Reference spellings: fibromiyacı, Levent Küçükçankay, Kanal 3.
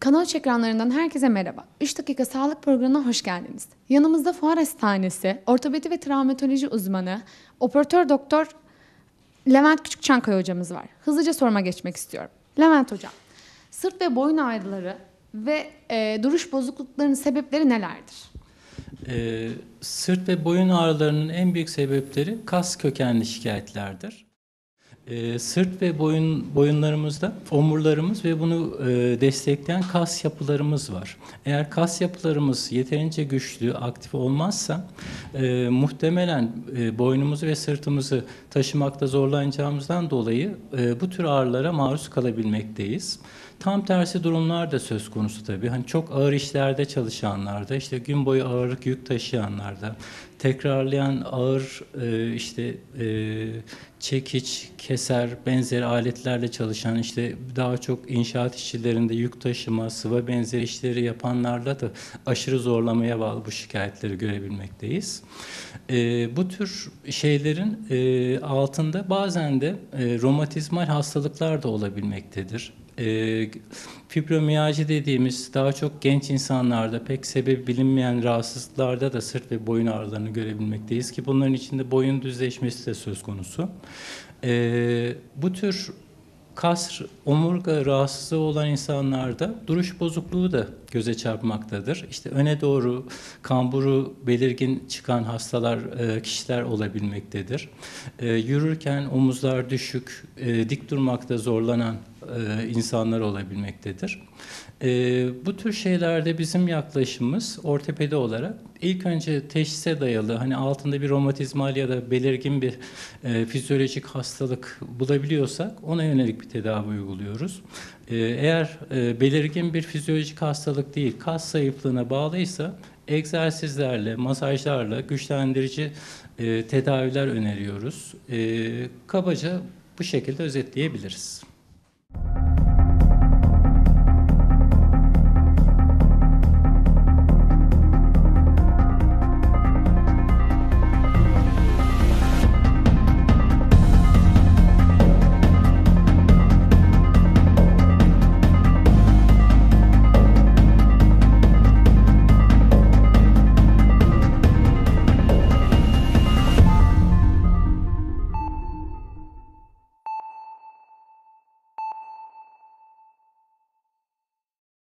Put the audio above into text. Kanal 3 ekranlarından herkese merhaba. 3 dakika sağlık programına hoş geldiniz. Yanımızda Fuar Hastanesi, ortopedi ve travmatoloji uzmanı, operatör doktor Levent Küçükçankay hocamız var. Hızlıca soruma geçmek istiyorum. Levent hocam, sırt ve boyun ağrıları ve duruş bozukluklarının sebepleri nelerdir? Sırt ve boyun ağrılarının en büyük sebepleri kas kökenli şikayetlerdir. Sırt ve boyunlarımızda omurlarımız ve bunu destekleyen kas yapılarımız var. Eğer kas yapılarımız yeterince güçlü, aktif olmazsa muhtemelen boynumuzu ve sırtımızı taşımakta zorlanacağımızdan dolayı bu tür ağrılara maruz kalabilmekteyiz. Tam tersi durumlar da söz konusu tabii. Hani çok ağır işlerde çalışanlarda, işte gün boyu ağırlık yük taşıyanlarda, tekrarlayan ağır çekiç, keser, benzeri aletlerle çalışan, işte daha çok inşaat işçilerinde yük taşıma, sıva benzeri işleri yapanlarla da aşırı zorlamaya bağlı bu şikayetleri görebilmekteyiz. Bu tür şeylerin altında bazen de romatizmal hastalıklar da olabilmektedir. Fibromiyacı dediğimiz daha çok genç insanlarda pek sebebi bilinmeyen rahatsızlıklarda da sırt ve boyun ağrılarını görebilmekteyiz ki bunların içinde boyun düzleşmesi de söz konusu. Bu tür kas, omurga rahatsızlığı olan insanlarda duruş bozukluğu da göze çarpmaktadır. İşte öne doğru kamburu belirgin çıkan kişiler olabilmektedir. Yürürken omuzlar düşük, dik durmakta zorlanan insanlar olabilmektedir. Bu tür şeylerde bizim yaklaşımımız ortopedi olarak ilk önce teşhise dayalı, hani altında bir romatizmal ya da belirgin bir fizyolojik hastalık bulabiliyorsak ona yönelik bir tedavi uyguluyoruz. Eğer belirgin bir fizyolojik hastalık değil, kas zayıflığına bağlıysa egzersizlerle, masajlarla güçlendirici tedaviler öneriyoruz. Kabaca bu şekilde özetleyebiliriz.